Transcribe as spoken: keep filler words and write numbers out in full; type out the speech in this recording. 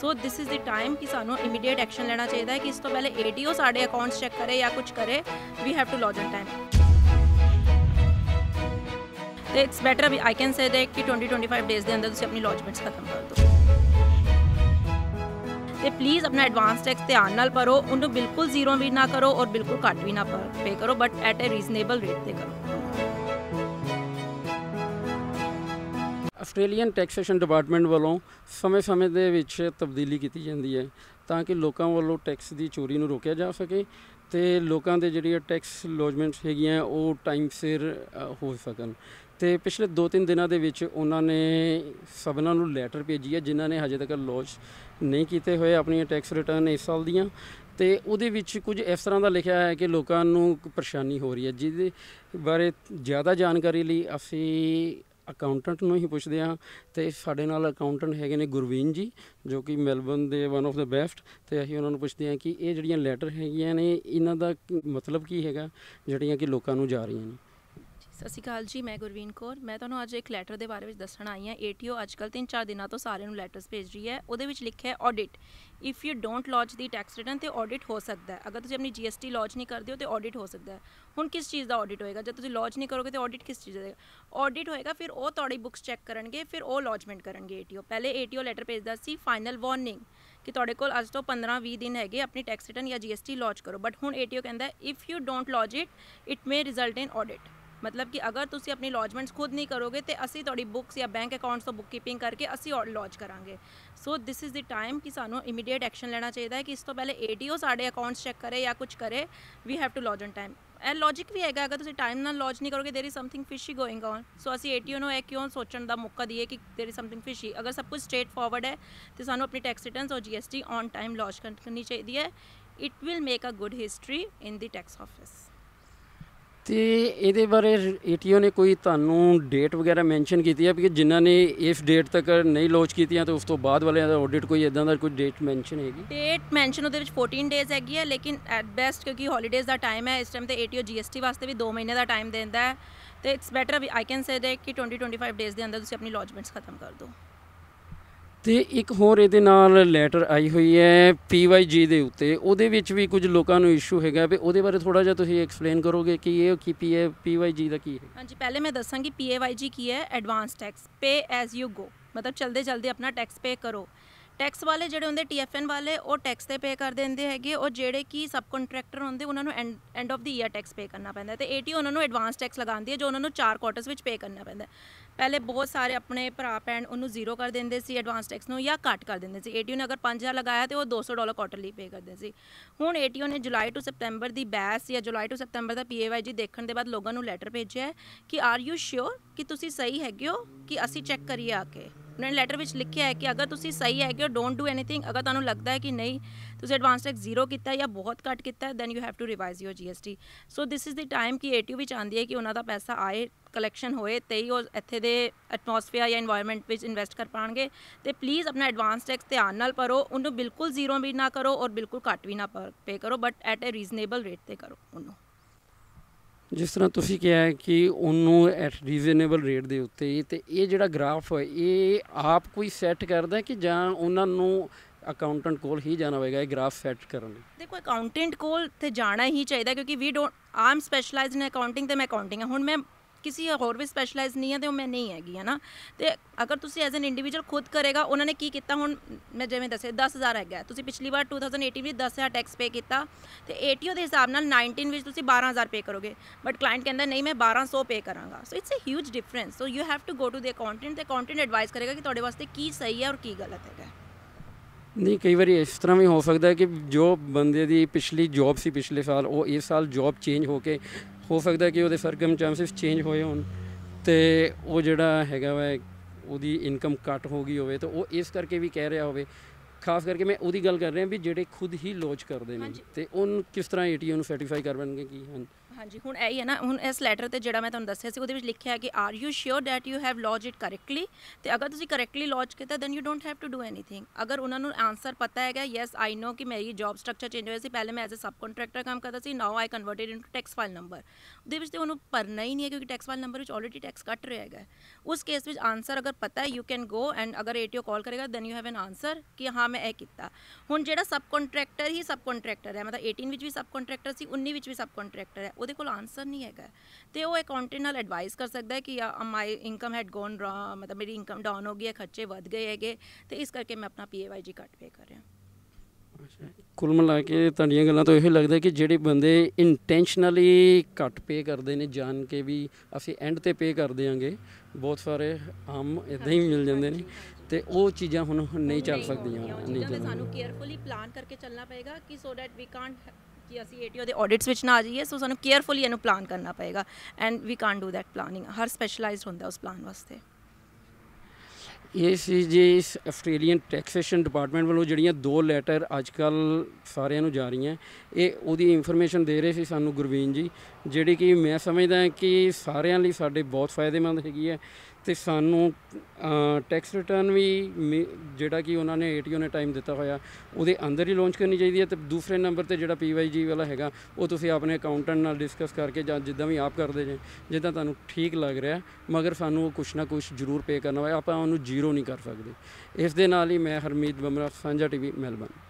So this is the time कि सानू immediate action लेना चाहिए कि इस तो पहले ए टी ओ साढ़े अकाउंट्स चेक करे या कुछ करे। We have to lodge on time. It's better I can say that कि ट्वेंटी ट्वेंटी फाइव डेज़ के अंदर तुम अपनी लॉजमेंट्स खत्म कर दो। तो प्लीज़ अपना एडवांस टैक्स ध्यान नाल भरो, उन्हें बिल्कुल जीरो भी ना करो और बिल्कुल घट भी ना पे करो, but at a reasonable rate पे करो। ऑस्ट्रेलियन टैक्सेशन डिपार्टमेंट वालों समय समय दे विच तब्दीली की जाती है ताकि लोगों वालों टैक्स की चोरी को रोकया जा सके तो लोगों के जिहड़े टैक्स लॉजमेंट्स हैगियां वो टाइम सिर हो सकन। तो पिछले दो तीन दिनों के उन्होंने सबना लैटर भेजी है जिन्होंने हजे तक लॉज नहीं किए हुए अपन टैक्स रिटर्न इस साल दियाँ, तो वो कुछ इस तरह का लिखा है कि लोगों परेशानी हो रही है, जिस बारे ज़्यादा जानकारी लिए असी अकाउंटेंट नूं ही पुछते हैं। तो साडे नाल अकाउंटेंट हैगे ने गुरवीन जी जो कि मेलबर्न दे वन ऑफ द बेस्ट, तो असीं उन्हां नूं पुछते हैं कि ये जिहड़ियां लैटर हैगियां ने इन्हां दा मतलब की हैगा जिहड़ियां कि लोकां नूं जा रहियां ने। सत श्री अकाल जी, मैं गुरवीन कौर, मैं तुहानूं अज एक लैटर के बारे में दस्सण आई हाँ। ए टी ओ अजकल तीन चार दिनों तो सारे लैटरस भेज रही है, उहदे विच लिखा है audit if you don't lodge the tax return तो ऑडिट हो सकता है। अगर तुम अपनी जी एस टी लॉज नहीं करते हो तो ऑडिट हो सकता है। हुण किस चीज़ का ऑडिट होएगा, जब तुम लॉज नहीं करोगे तो ऑडिट किस चीज़ का होएगा? ऑडिट होएगा फिर वो तुहाडी बुक्स चैक करनगे, फिर वो लॉजमेंट करनगे। ए टी ओ पहले ए टी ओ लैटर भेजदा सी फाइनल वार्निंग कि तुहाडे कोल अज तो पंद्रह बीस दिन है अपनी टैक्स रिटर्न या जी एस टी लॉज करो, बट हुण ए टी ओ कहता है if you don't lodge it it may result in audit. मतलब कि अगर तुसी अपनी लॉजमेंट्स खुद नहीं करोगे तो असी थोड़ी बुक्स या बैंक अकाउंट्स तो बुककीपिंग करके असी लॉज करांगे। So this is the time कि सानू इमीडिएट एक्शन लेना चाहिए कि इस तो पहले ए टी ओ साढ़े अकाउंट्स चेक करे या कुछ करे। We have to lodge on time. A logic भी है अगर तुसी टाइम ना लॉज नहीं करोगे there is something fishy going on. So असी ए टी ओ नू यह क्यों सोचण दा मौका दीए कि देयर इज समथिंग फिशी। अगर सब कुछ स्ट्रेट फॉरवर्ड है तो सानू अपनी टैक्स रिटर्न्स और G S T on time lodge करनी चाहिए है। It will make a good history in the tax office. तो ये बारे ए टी ओ ने कोई थानू डेट वगैरह मैनशन की है कि जिन्होंने इस डेट तक नहीं लॉन्च की तो उस तो बाद वाले ऑडिट कोई इदा का कोई डेट मैनशन है? डेट मैनशन वो फोर्टीन डेज़ हैगी है, लेकिन एट बेस्ट क्योंकि हॉलीडेज़ का टाइम है इस टाइम तो A T O G S T वास्ते भी दो महीने का टाइम देता है। तो it's better I can say that कि ट्वेंटी ट्वेंटी फाइव डेज़ के अंदर तुम अपनी लॉजमेंट्स खत्म कर दो। तो एक होर ये लैटर आई हुई है पी वाई जी के उत्ते, उहदे विच भी कुछ लोगों को इशू हैगा भी, उहदे बारे थोड़ा जिहा तुसीं एक्सप्लेन करोगे कि ये की P A P Y G का की है? हाँ जी, पहले मैं दसांगी पी ए वाई जी की है। Advance tax pay as you go, मतलब चलते चलते अपना टैक्स पे करो। टैक्स वाले जोड़े होंगे टी एफ एन वाले वो टैक्स से पे कर देंगे है, और जोड़े कि सब कॉन्ट्रैक्टर होंगे उन्होंने and end of the year tax pay करना पैंदा है। तो ए टी ओ उन्होंने एडवांस टैक्स लगाती है जो उन्होंने चार क्वार्टर्स में पे करना पैंदा है। पहले बहुत सारे अपने भरा भैन उन्होंने जीरो कर देंगे सी एडवांस टैक्स में या घट कर देंगे सी। ए टी ओ ने अगर पाँच हज़ार लगाया तो वो दो सौ डॉलर क्वार्टरली पे करते सी। हुण ए टी ओ ने जुलाई टू सितंबर की बैस या जुलाई टू सितंबर का पी ए वाई जी देखने के बाद लोगों को लैटर भेजा है कि आर यू श्योर कि तुसी सही हैगे हो कि असी चेक करिए आके। उन्होंने लैटर में लिखा है कि अगर तुसी सही हैगे हो डोंट डू एनीथिंग। अगर तुहानू लगता है कि नहीं तुसी एडवांस टैक्स जीरो किया या बहुत घट किया then you have to revise your G S T. So this is the time कि ए टी ओ भी चाहती है कि उन्हों का पैसा आए कलैक्शन होए तो ही और इत्थे दे एटमोसफेयर या इन्वायरमेंट विच इन्वेस्ट कर पाएंगे। तो प्लीज़ अपना एडवांस टैक्स ध्यान नाल भरो, उन्होंने बिल्कुल जीरो भी ना करो और बिल्कुल घट भी ना पे करो, but at a reasonable rate पर करो। उन्होंने जिस तरह तुसी क्या है कि उन्हों एट रीजनेबल रेट के उत्ते ते ये जिहड़ा ग्राफ है ये आप कोई सैट करता है कि जां उन्होंने अकाउंटेंट कोल ही जाना होगा ग्राफ सैट करने? देखो अकाउंटेंट कोल ते जाना ही चाहिए क्योंकि we don't I am specialise in accounting, तो मैं अकाउंटिंग हूँ मैं किसी होर भी स्पैशलाइज नहीं है तो मैं नहीं हैगी है ना। तो अगर तुसी एज एन इंडिविजुअल खुद करेगा उन्होंने की किया हूँ मैं जिवें दस्से दस हज़ार है तुसी पिछली बार टू थाउजेंड एटीन में दस हज़ार टैक्स पे किया तो ए टी ओ के हिसाब नाल नाइनटीन में तुसी बारह हज़ार पे करोगे बट क्लाइंट कहता नहीं मैं बारह सौ पे कराँगा। So it's a huge difference. So you have to go to the accountant, the accountant advise करेगा कि तुहाडे वास्ते की सही है और की गलत है। नहीं कई बार इस तरह भी हो सकता है कि जो बंदे की पिछली जॉब सी पिछले साल वो इस साल जॉब चेंज होके हो सकता है कि वो सरकमस्टांसिस चेंज होए होन ते वो जिहड़ा हैगा वा उहदी इनकम कट हो गई होवे तो वो इस करके भी कह रहा होवे। खास करके मैं उहदी गल कर रहा भी जिहड़े खुद ही लॉज करते हैं तो उन किस तरह ए टी ओ नूं सर्टिफाई करवाएंगे कि? हाँ हाँ जी हूँ यही है ना हूँ इस लैटर से जोड़ा मैं तुम्हें दसिया से उस लिखा है कि are you sure that you have lodge it correctly तो अगर तुम करैक्टली लॉज किया then you don't have to do anything. अगर उन्होंने आंसर पता है येस आई नो कि मेरी जॉब स्ट्रक्चर चेंज होया पहले मैं एज ए सब कॉन्ट्रैक्टर काम करता सी now I converted into tax file number उस भरना ही नहीं है क्योंकि tax file number already tax cut रहा है। उस केस में आंसर अगर पता है यू कैन गो एंड अगर ए टी ओ कॉल करेगा then you have an answer कि हाँ मैं यह किया। हुण जो सब कॉन्ट्रैक्टर ही सब कॉन्ट्रैक्टर है मतलब एटीन भी सब कॉन्ट्रैक्टर से उन्नी भी सब कॉन्ट्रैक्टर है वो आंसर नहीं है तो वो अकाउंटेंट नाल एडवाइस कर सकता है कि माई इनकम हैड गॉन मतलब मेरी इनकम डाउन हो गई है खर्चे वध गए है तो इस करके मैं अपना P A Y G cut pay कर रहा हूँ। कुल मिला के तुहाड़ियां गल्लां तो यही लगता है कि जिहड़े बंदे इंटेंशनली घट पे करते हैं जान के भी असीं एंड ते पे कर देंगे बहुत सारे आम इदां ही मिल जाते हैं तो वो चीज़ां हुण नहीं चल सकदियां नहीं सानूं केयरफुली प्लान करके चलना पेगा कि सो दैट वी कांट कि असी एटीओ के ऑडिट्स में ना आ जाइए सो सानूं केयरफुली इहनूं प्लान करना पेगा and we can't do that planning हर स्पैशलाइज्ड हुंदा उस प्लान वास्ते। ये सी जी इस ऑस्ट्रेलियन टैक्सेशन डिपार्टमेंट वालों जड़ियाँ दो लैटर अजकल सारियां जा रही हैं ये उहदी इनफॉर्मेशन दे रहे सी सानू गुरवीन जी जिहड़ी कि मैं समझदा कि सारियां लई साडे बहुत फायदेमंद हैगी है ते सानू टैक्स रिटर्न भी जिहड़ा कि उन्होंने ए टी ओ ने टाइम दिता होया उहदे अंदर ही लॉन्च करनी चाहिए तो दूसरे नंबर पर जिहड़ा पी वाई जी वाला हैगा वो तुसीं अपने अकाउंटेंट नाल डिस्कस करके जां जिद्दां भी आप करदे जे जिद्दां तुहानूं ठीक लग रहा है मगर सानू कुछ ना कुछ जरूर पे करना होया आपां उहनूं जीरो नहीं कर सकदे। इस दे नाल ही मैं हरमीत बमरा सांझा टीवी मेलबर्न।